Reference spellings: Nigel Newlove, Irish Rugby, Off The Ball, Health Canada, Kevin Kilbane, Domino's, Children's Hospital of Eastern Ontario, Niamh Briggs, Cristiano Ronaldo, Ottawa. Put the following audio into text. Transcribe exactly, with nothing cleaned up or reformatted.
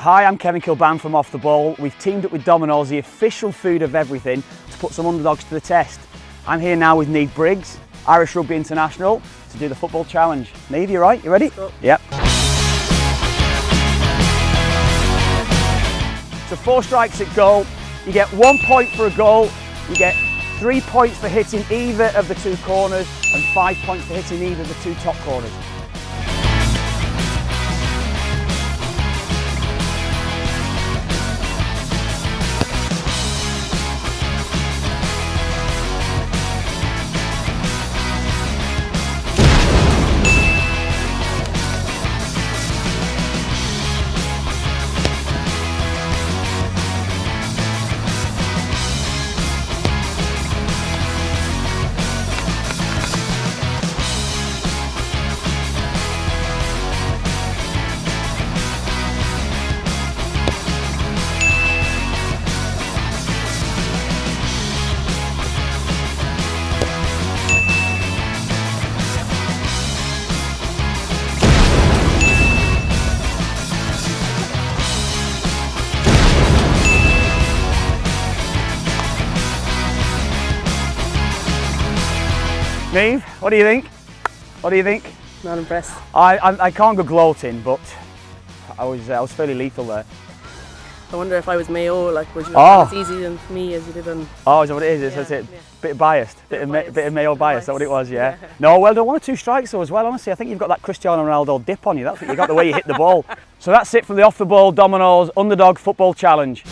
Hi, I'm Kevin Kilbane from Off The Ball. We've teamed up with Domino's, the official food of everything, to put some underdogs to the test. I'm here now with Niamh Briggs, Irish Rugby International, to do the football challenge. Niamh, you right? You ready? Sure. Yep. So four strikes at goal. You get one point for a goal. You get three points for hitting either of the two corners and five points for hitting either of the two top corners. Niamh, what do you think? What do you think? Not impressed. I, I, I can't go gloating, but I was uh, I was fairly lethal there. I wonder if I was Mayo, like, would you oh. have done as easy on me as you did on... Oh, is that what it is? Yeah, that's it. Yeah. Bit biased, bit, bit of, bias. bit of Mayo bit bias, bias. That's what it was, yeah. yeah. No, well done, one or two strikes though as well, honestly. I think you've got that Cristiano Ronaldo dip on you. That's what you got, the way you hit the ball. So that's it from the Off The Ball Domino's Underdog Football Challenge.